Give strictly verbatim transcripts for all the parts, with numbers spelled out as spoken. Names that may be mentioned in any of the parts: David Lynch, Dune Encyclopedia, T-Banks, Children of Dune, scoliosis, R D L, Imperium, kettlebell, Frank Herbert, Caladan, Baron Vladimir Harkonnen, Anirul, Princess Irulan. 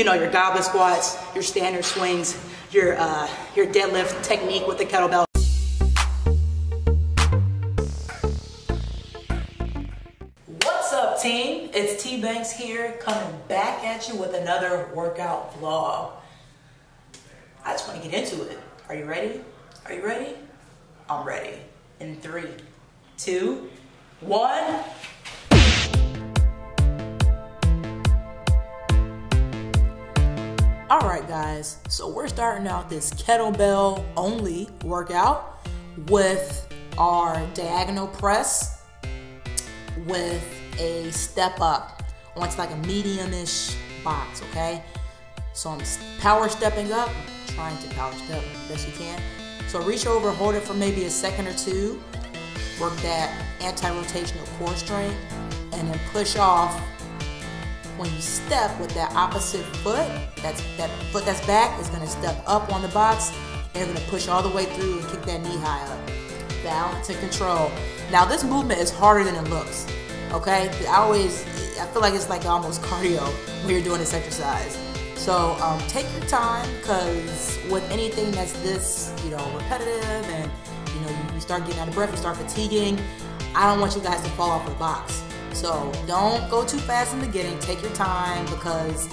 you know, your goblet squats, your standard swings, your, uh, your deadlift technique with the kettlebell. What's up, team? It's T-Banks here, coming back at you with another workout vlog. I just want to get into it. Are you ready? Are you ready? I'm ready. In three, two, one. All right, guys, so we're starting out this kettlebell only workout with our diagonal press with a step up onto like a medium-ish box, okay? So I'm power stepping up, trying to power step best you can. So reach over, hold it for maybe a second or two, work that anti-rotational core strength, and then push off. When you step with that opposite foot, that's, that foot that's back is going to step up on the box, and you're going to push all the way through and kick that knee high up. Balance and control. Now this movement is harder than it looks, okay? I always, I feel like it's like almost cardio when you're doing this exercise. So um, take your time, because with anything that's this, you know, repetitive and, you know, you start getting out of breath, you start fatiguing, I don't want you guys to fall off the box. So don't go too fast in the beginning, take your time, because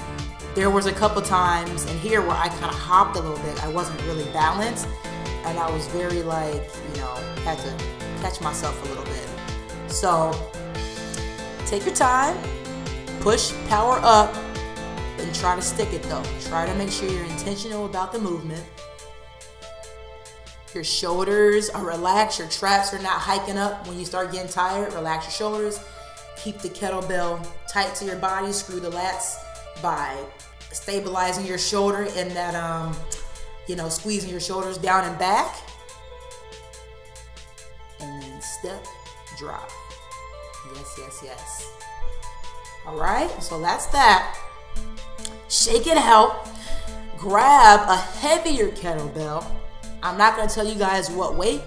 there was a couple times in here where I kind of hopped a little bit. I wasn't really balanced, and I was very like, you know, had to catch myself a little bit. So take your time, push, power up, and try to stick it though. Try to make sure you're intentional about the movement. Your shoulders are relaxed, your traps are not hiking up when you start getting tired. Relax your shoulders. Keep the kettlebell tight to your body, screw the lats by stabilizing your shoulder and that, um, you know, squeezing your shoulders down and back. And then step, drop. Yes, yes, yes. All right, so that's that. Shake it out. Grab a heavier kettlebell. I'm not gonna tell you guys what weight.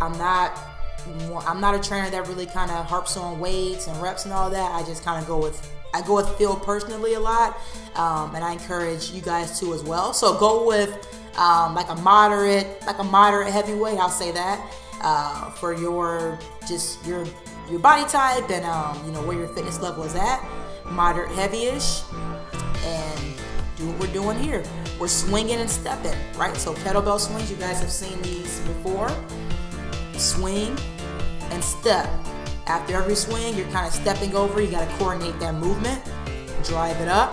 I'm not I'm not a trainer that really kind of harps on weights and reps and all that. I just kind of go with, I go with feel personally a lot, um, and I encourage you guys to as well. So go with um, like a moderate, like a moderate heavyweight. I'll say that uh, for your just your your body type and um, you know, where your fitness level is at. Moderate heavy-ish, and do what we're doing here. We're swinging and stepping, right? So kettlebell swings. You guys have seen these before. Swing and step. After every swing, you're kind of stepping over. You got to coordinate that movement. Drive it up.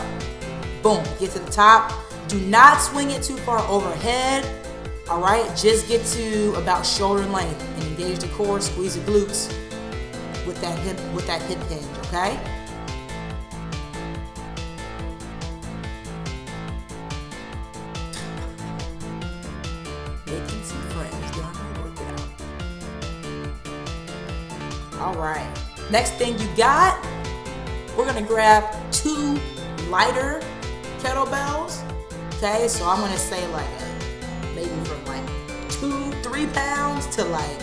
Boom. Get to the top. Do not swing it too far overhead. All right. Just get to about shoulder length and engage the core. Squeeze the glutes with that hip with that hip hinge. Okay. Making some friends during my workout. All right, next thing you got, we're gonna grab two lighter kettlebells, okay? So I'm gonna say like a, maybe from like two, three pounds to like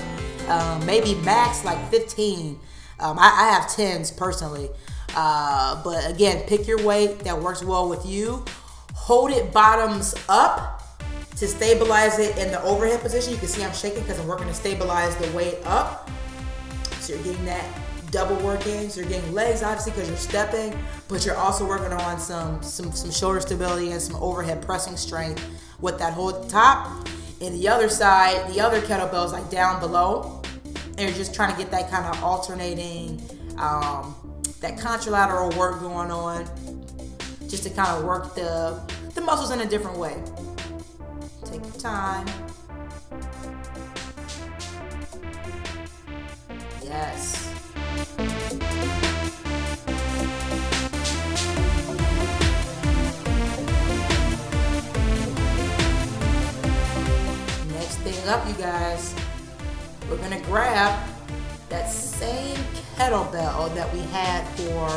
uh, maybe max like fifteen. Um, I, I have tens personally, uh, but again, pick your weight that works well with you. Hold it bottoms up to stabilize it in the overhead position. You can see I'm shaking because I'm working to stabilize the weight up. So you're getting that double work in. So you're getting legs, obviously, because you're stepping, but you're also working on some, some, some shoulder stability and some overhead pressing strength with that hold at the top. And the other side, the other kettlebell's like down below. And you're just trying to get that kind of alternating, um, that contralateral work going on, just to kind of work the, the muscles in a different way. Take your time. Yes. Next thing up, you guys, we're gonna grab that same kettlebell that we had for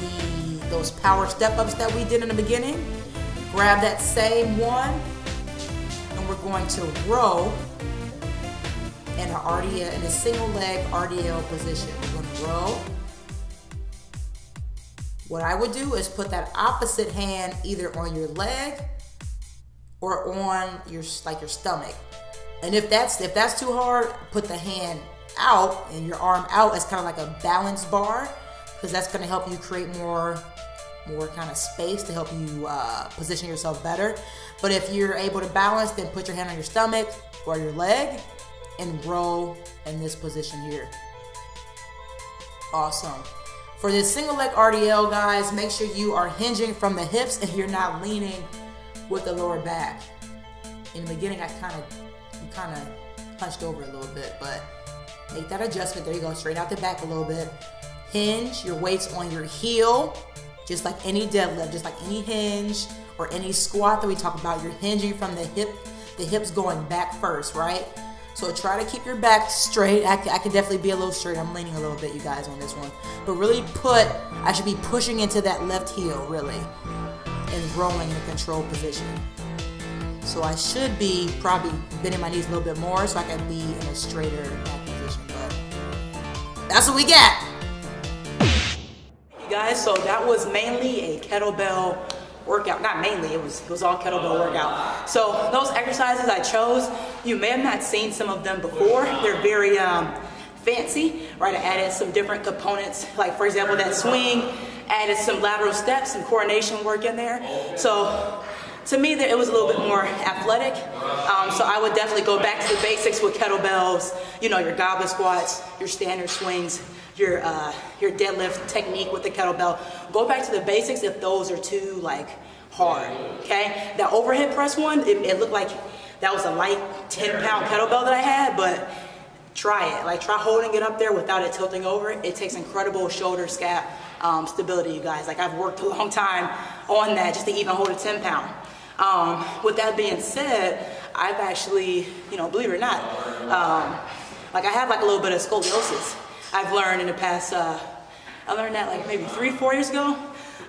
the those power step-ups that we did in the beginning. Grab that same one. We're going to row in an R D L, in a single leg R D L position. We're going to row What I would do is put that opposite hand either on your leg or on your, like your stomach. And if that's, if that's too hard, put the hand out and your arm out as kind of like a balance bar, because that's going to help you create more, more kind of space to help you uh, position yourself better. But if you're able to balance, then put your hand on your stomach or your leg and roll in this position here. Awesome. For this single leg R D L, guys, make sure you are hinging from the hips and you're not leaning with the lower back. In the beginning, I kind of, kind of hunched over a little bit, but make that adjustment. There you go. Straighten out the back a little bit. Hinge your weights on your heel, just like any deadlift, just like any hinge or any squat that we talk about. You're hinging from the hip, the hips going back first, right? So try to keep your back straight. I, I can definitely be a little straight. I'm leaning a little bit, you guys, on this one. But really put, I should be pushing into that left heel, really, and rolling in a controlled position. So I should be probably bending my knees a little bit more so I can be in a straighter back position. But that's what we got. You guys, so that was mainly a kettlebell workout. Not mainly, it was, it was all kettlebell workout. So those exercises I chose, you may have not seen some of them before. They're very um, fancy, right? I added some different components, like for example, that swing, added some lateral steps, some coordination work in there. So to me, it was a little bit more athletic. Um, so I would definitely go back to the basics with kettlebells, you know, your goblet squats, your standard swings, your uh, your deadlift technique with the kettlebell. Go back to the basics if those are too like hard, okay? That overhead press one, it, it looked like that was a light ten pound kettlebell that I had, but try it. Like try holding it up there without it tilting over. It takes incredible shoulder scap um, stability, you guys. Like I've worked a long time on that just to even hold a ten pound. Um, with that being said, I've actually, you know, believe it or not, um, like I have like a little bit of scoliosis. I've learned in the past, uh, I learned that like maybe three, four years ago,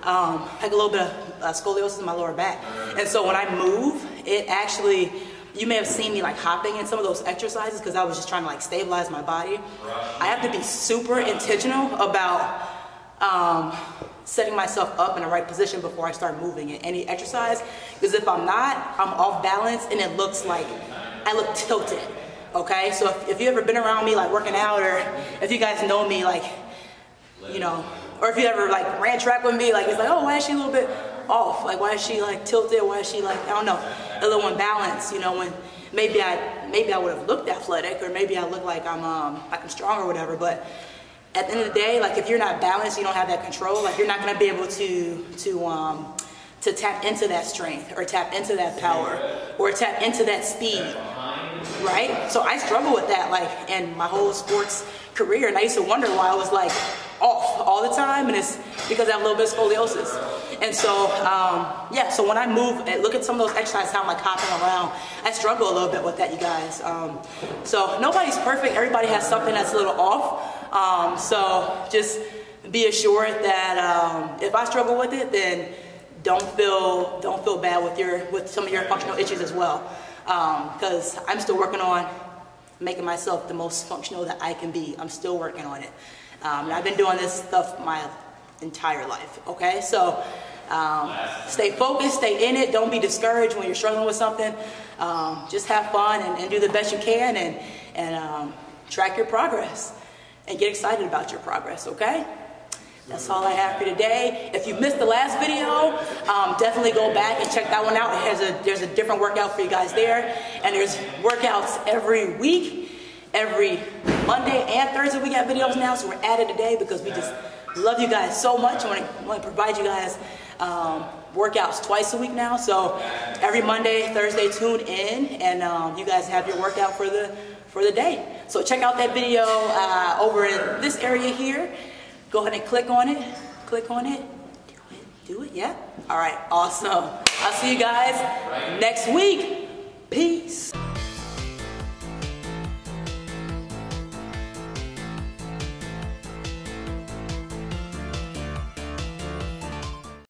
um, like a little bit of uh, scoliosis in my lower back. And so when I move, it actually, you may have seen me like hopping in some of those exercises because I was just trying to like stabilize my body. I have to be super intentional about um, setting myself up in the right position before I start moving in any exercise, because if I'm not, I'm off balance and it looks like I look tilted. Okay, so if, if you've ever been around me like working out, or if you guys know me, like, you know, or if you ever like ran track with me, like it's like, oh, why is she a little bit off? Like, why is she like tilted? Why is she like, I don't know, a little unbalanced? You know, when maybe I maybe I would have looked athletic, or maybe I look like I'm um like I'm strong or whatever. But at the end of the day, like if you're not balanced, you don't have that control. Like you're not gonna be able to to um. to tap into that strength, or tap into that power, or tap into that speed, right? So I struggle with that, like, in my whole sports career, and I used to wonder why I was, like, off all the time, and it's because I have a little bit of scoliosis. And so, um, yeah, so when I move, and look at some of those exercises, how I'm, like, hopping around, I struggle a little bit with that, you guys. Um, so nobody's perfect. Everybody has something that's a little off. Um, so just be assured that um, if I struggle with it, then Don't feel don't feel bad with your with some of your functional issues as well, because um, I'm still working on making myself the most functional that I can be. I'm still working on it, um, and I've been doing this stuff my entire life. Okay, so um, stay focused, stay in it. Don't be discouraged when you're struggling with something. Um, just have fun and, and do the best you can, and and um, track your progress and get excited about your progress. Okay. That's all I have for today. If you missed the last video, um, definitely go back and check that one out. There's a, there's a different workout for you guys there. And there's workouts every week, every Monday and Thursday. We got videos now, so we're at it today because we just love you guys so much. I want to, want to provide you guys um, workouts twice a week now. So every Monday, Thursday, tune in, and um, you guys have your workout for the, for the day. So check out that video uh, over in this area here. Go ahead and click on it, click on it, do it, do it, yeah. All right, awesome. I'll see you guys next week. Peace.